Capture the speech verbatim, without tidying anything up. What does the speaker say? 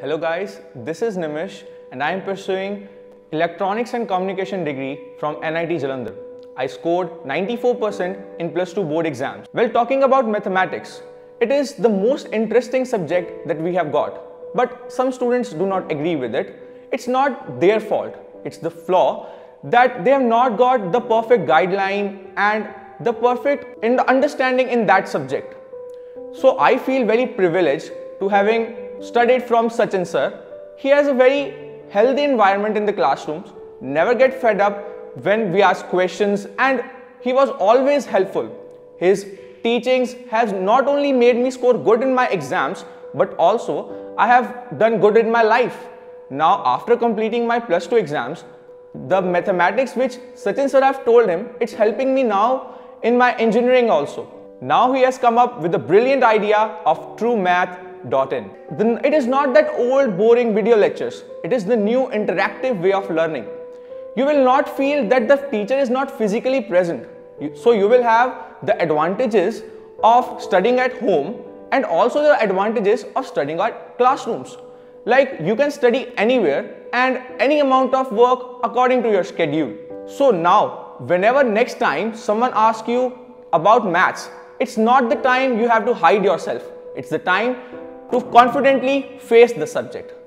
Hello guys, this is Nimish and I am pursuing Electronics and Communication degree from N I T Jalandhar. I scored ninety-four percent in plus two board exams. Well, talking about mathematics, it is the most interesting subject that we have got, but some students do not agree with it. It's not their fault, it's the flaw that they have not got the perfect guideline and the perfect in the understanding in that subject. So I feel very privileged to having studied from Sachin sir. He has a very healthy environment in the classrooms, never get fed up when we ask questions, and he was always helpful. His teachings has not only made me score good in my exams, but also I have done good in my life. Now after completing my plus two exams, the mathematics which Sachin sir have told him, it's helping me now in my engineering also. Now he has come up with the brilliant idea of TruMath Dot in. It is not that old boring video lectures, it is the new interactive way of learning. You will not feel that the teacher is not physically present. So you will have the advantages of studying at home and also the advantages of studying at classrooms. Like you can study anywhere and any amount of work according to your schedule. So now whenever next time someone asks you about maths, it's not the time you have to hide yourself. It's the time to confidently face the subject.